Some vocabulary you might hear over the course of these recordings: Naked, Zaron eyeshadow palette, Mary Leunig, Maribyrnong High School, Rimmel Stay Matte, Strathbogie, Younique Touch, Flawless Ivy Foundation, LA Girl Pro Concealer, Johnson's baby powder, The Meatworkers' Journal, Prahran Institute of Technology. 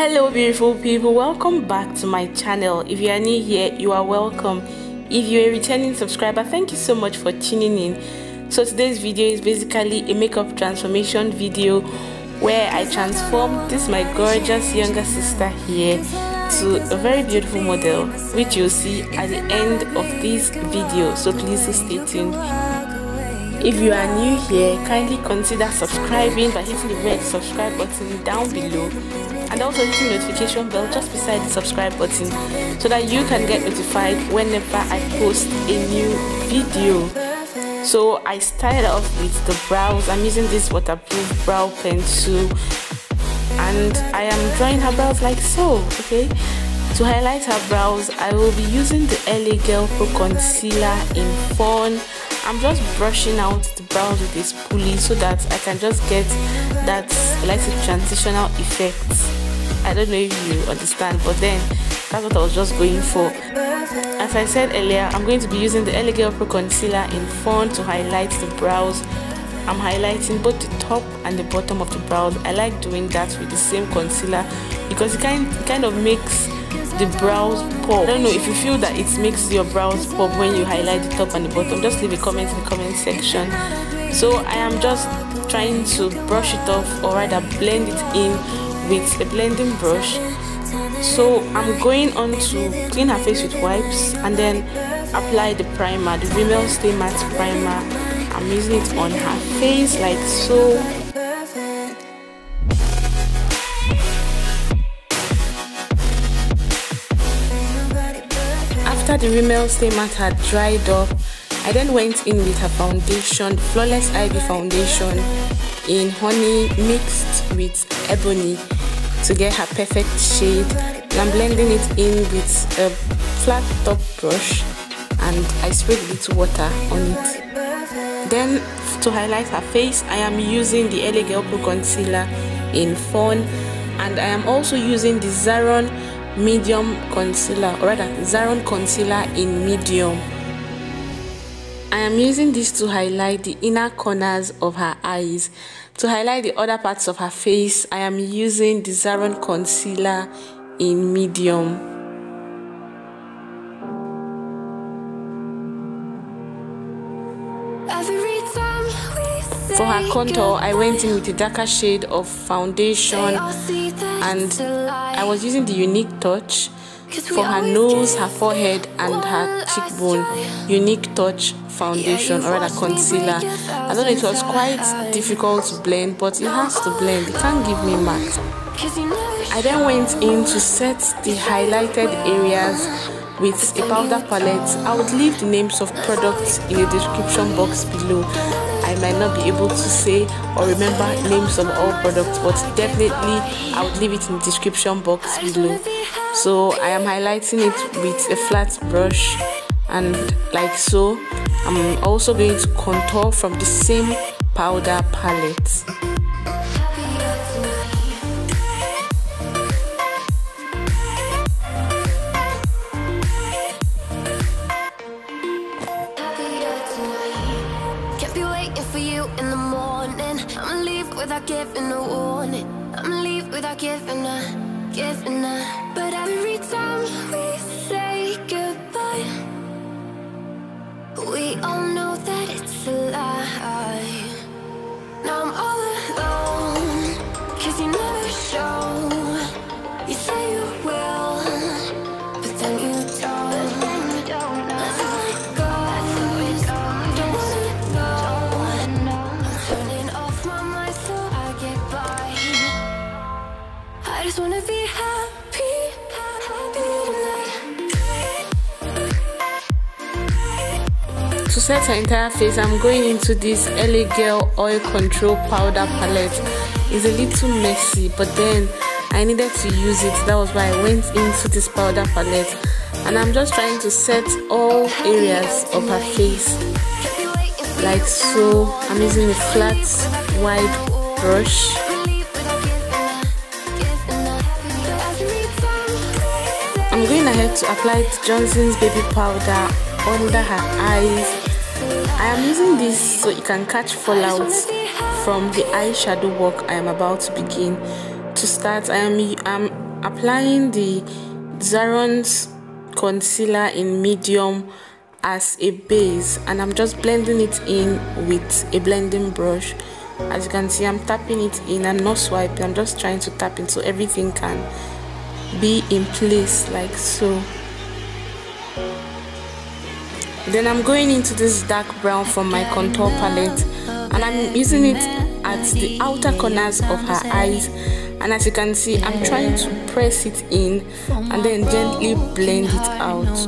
Hello beautiful people, welcome back to my channel. If you are new here, you are welcome. If you're a returning subscriber, thank you so much for tuning in. So today's video is basically a makeup transformation video where I transformed this my gorgeous younger sister here to a very beautiful model, which you'll see at the end of this video, so please stay tuned. If you are new here, kindly consider subscribing by hitting the red subscribe button down below and also hitting the notification bell just beside the subscribe button so that you can get notified whenever I post a new video. So I started off with the brows. I'm using this waterproof brow pencil and I am drawing her brows like so, okay? To highlight her brows, I will be using the LA Girl Pro Concealer in Fawn. I'm just brushing out the brows with this pulley so that I can just get that like a transitional effect. I don't know if you understand, but then that's what I was just going for. As I said earlier, I'm going to be using the LA Girl Pro Concealer in Fawn to highlight the brows. I'm highlighting both the top and the bottom of the brows. I like doing that with the same concealer because it kind of makes the brows pop. I don't know if you feel that it makes your brows pop when you highlight the top and the bottom. Just leave a comment in the comment section. So I am just trying to brush it off, or rather blend it in with a blending brush. So I'm going on to clean her face with wipes and then apply the primer, the Rimmel Stay Matte primer. I'm using it on her face like so. After the Rimmel Stay Matte had dried up, I then went in with her foundation, Flawless Ivy Foundation in Honey mixed with Ebony to get her perfect shade. And I'm blending it in with a flat top brush and I sprayed a little water on it. Then to highlight her face, I am using the LA Girl Pro Concealer in Fawn and I am also using the Zaron medium concealer, or rather Zaron concealer in medium. I am using this to highlight the inner corners of her eyes. To highlight the other parts of her face, I am using the Zaron concealer in medium. For her contour, I went in with a darker shade of foundation and I was using the Younique Touch for her nose, her forehead and her cheekbone. Younique Touch foundation, or rather concealer. I don't know, it was quite difficult to blend, but it has to blend, it can't give me matte. I then went in to set the highlighted areas with a powder palette. I would leave the names of products in the description box below. I might not be able to say or remember names of all products, but definitely I would leave it in the description box below. So I am highlighting it with a flat brush and like so. I'm also going to contour from the same powder palette. But every time we say goodbye, we all know that it's a lie. Now I'm all alone, cause you never show. You say you will, but then you don't. That's how it goes, don't wanna go. I'm turning off my mind so I get by. I just wanna be happy. To set her entire face, I'm going into this LA Girl Oil Control Powder Palette. It's a little messy, but then I needed to use it. That was why I went into this powder palette. And I'm just trying to set all areas of her face. Like so, I'm using a flat, wide brush. I'm going ahead to apply Johnson's Baby Powder under her eyes. I am using this so it can catch fallouts from the eyeshadow work I am about to begin. To start, I am applying the Zaron's concealer in medium as a base, and I'm just blending it in with a blending brush. As you can see, I'm tapping it in. I'm not swiping, I'm just trying to tap in so everything can be in place like so. Then I'm going into this dark brown from my contour palette, and I'm using it at the outer corners of her eyes. And as you can see, I'm trying to press it in and then gently blend it out.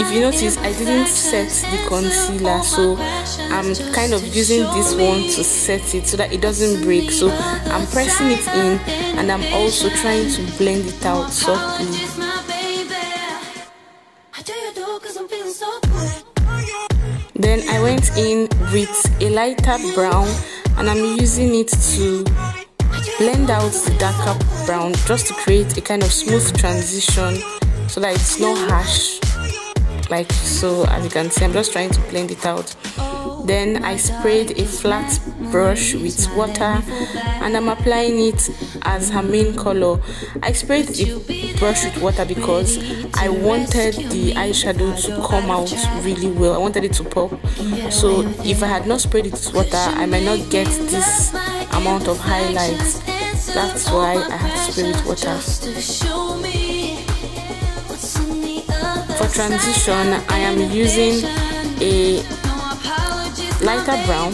If you notice, I didn't set the concealer, so I'm kind of using this one to set it so that it doesn't break. So I'm pressing it in, and I'm also trying to blend it out softly. Then I went in with a lighter brown, and I'm using it to blend out the darker brown just to create a kind of smooth transition, so that it's not harsh like so. As you can see, I'm just trying to blend it out. Then I sprayed a flat brush with water, and I'm applying it as her main color. I sprayed a brush with water because I wanted the eyeshadow to come out really well. I wanted it to pop. So if I had not sprayed it with water, I might not get this amount of highlights. That's why I had to spray with water. For transition, I am using a lighter brown,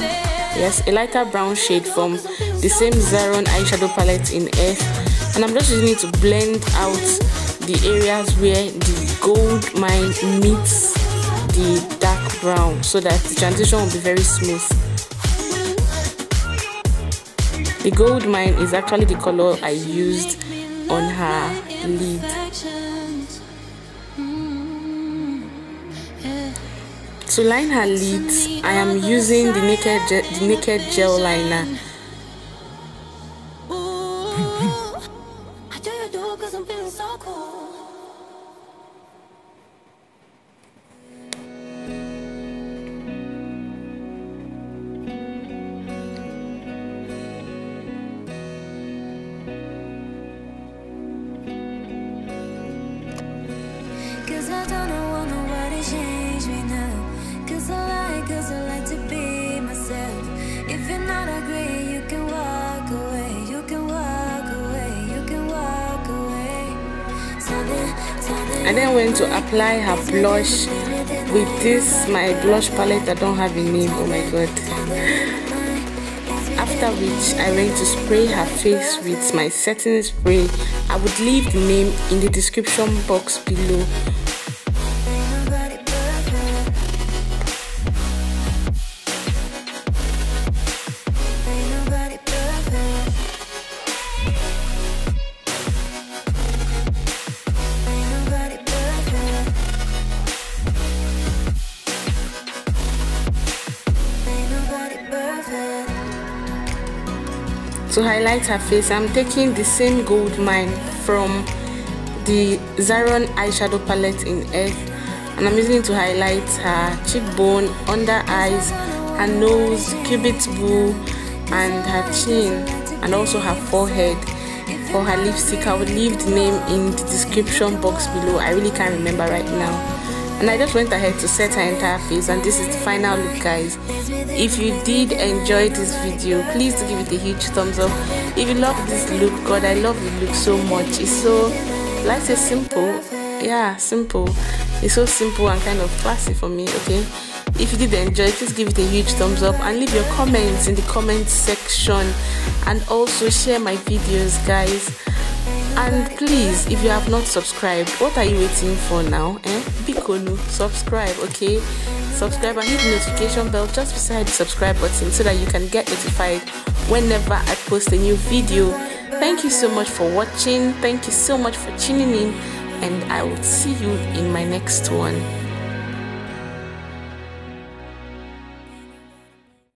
yes, a lighter brown shade from the same Zaron eyeshadow palette in Earth, and I'm just using it to blend out the areas where the gold mine meets the dark brown, so that the transition will be very smooth. The gold mine is actually the color I used on her lid. To line her lids, I am using the naked gel liner. I then went to apply her blush with this my blush palette. I don't have a name, oh my god. After which I went to spray her face with my setting spray. I would leave the name in the description box below. To highlight her face, I'm taking the same gold mine from the Zaron eyeshadow palette in Earth, and I'm using it to highlight her cheekbone, under eyes, her nose, cupid's bow, and her chin, and also her forehead. For her lipstick, I would leave the name in the description box below. I really can't remember right now. And I just went ahead to set her entire face, and this is the final look, guys. If you did enjoy this video, please do give it a huge thumbs up. If you love this look, God, I love the look so much. It's so, life is simple, yeah, simple. It's so simple and kind of classy for me, okay? If you did enjoy, please give it a huge thumbs up and leave your comments in the comment section, and also share my videos, guys. And please, if you have not subscribed, what are you waiting for now? Bikonu, subscribe, okay? Subscribe and hit the notification bell just beside the subscribe button so that you can get notified whenever I post a new video. Thank you so much for watching. Thank you so much for tuning in, and I will see you in my next one.